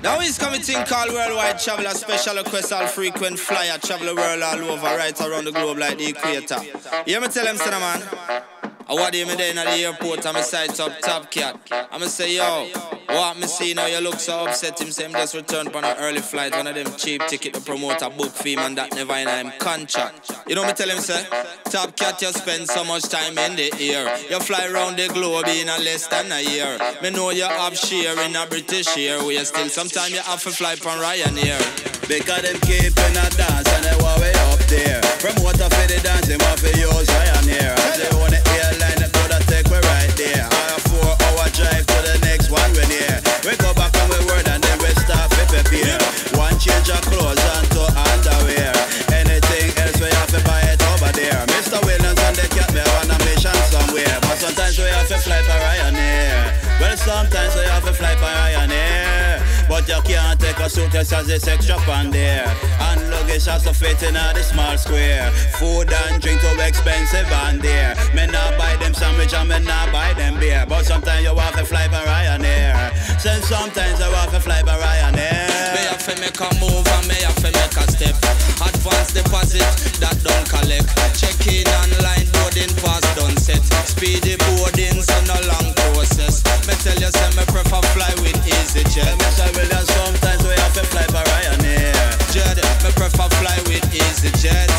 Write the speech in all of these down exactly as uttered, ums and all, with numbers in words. Now he's coming to call Worldwide Traveler, special request all frequent flyer, travel the world all over, right around the globe like the equator. You hear me tell him, son of man? I what do you me there in at the airport, I'm a sight up Top Cat. I'm going to say, yo, what me see now, you look so upset, him say him just returned on an early flight, one of them cheap ticket to promote a book for him and that never in him contract. You know me tell him, sir? Top Cat, you spend so much time in the air. You fly round the globe in a less than a year. Me know you have share in a British Airways still. Sometimes you have to fly from Ryanair. Because them keeping a dance and they were way up there. From water for the dance, they want to use Ryanair. And they want the airline that could have take me right there. On a four hour drive to the next one we're near. We go back on we word and then we start to prepare. One change of clothes and two underwear. Anything else we have to buy it over there. Mister Williams and the cat, we on a mission somewhere. But sometimes we have to fly by Ryanair. Well, sometimes we have to fly by Ryanair. But you can't take a suitcase as this extra pan there. And luggage has to fit in a small square. Food and drink too expensive and there. Me not buy them sandwich and me not buy them beer. But sometimes you have to fly by Ryanair. Since sometimes I have to fly by Ryanair. Me have to make a move and me have to make a step. Advance deposit that don't collect. Check in online, boarding pass done set. Speedy boarding's on a long process. Me tell you say me prefer fly with EasyJet. Sometimes we have to fly by Ryanair. Jed, me prefer fly with EasyJet.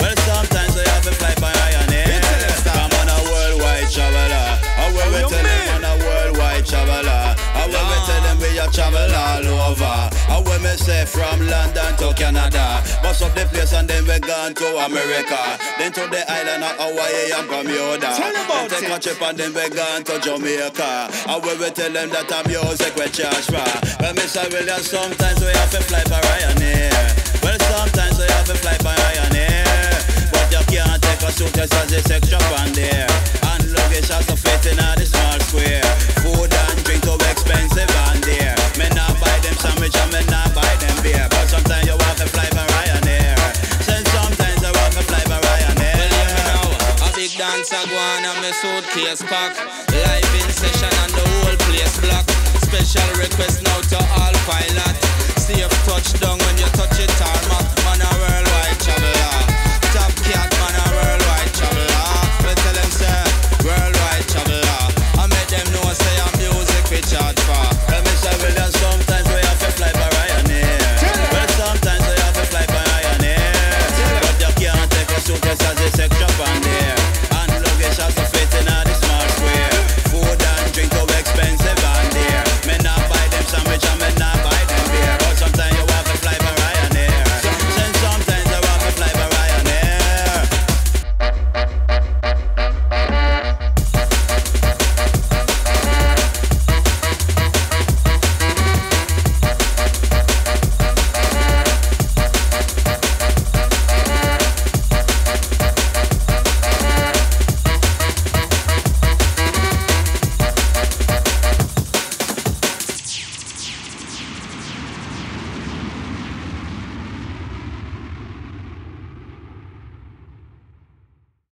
Well, sometimes we have to fly by Ryanair. I'm on a worldwide traveler. I will we tell them on a worldwide traveler. I will we tell them we have travel all over. I will me say from London to Canada. Bust up the place and then we gone to America. Then to the island of Hawaii and Bermuda. Then take a trip and then we gone to Jamaica. I will we tell them that I'm music we charge for. Well, Mister Williams, sometimes we have to fly by Ryanair. Well, sometimes we have to fly by Ryanair. But you can't take a suitcase as this extra pan there. And luggage has to fit in a small square. Food and drink too expensive and there. Me not buy them sandwich and me not buy them beer. But sometimes you have to fly by Ryanair. Since sometimes I have to fly by Ryanair. Well, you know, a big dancer go on and my suitcase pack. Live in session and the whole place block. Special request now to all pilots. See if touchdown when you touch it tarmac.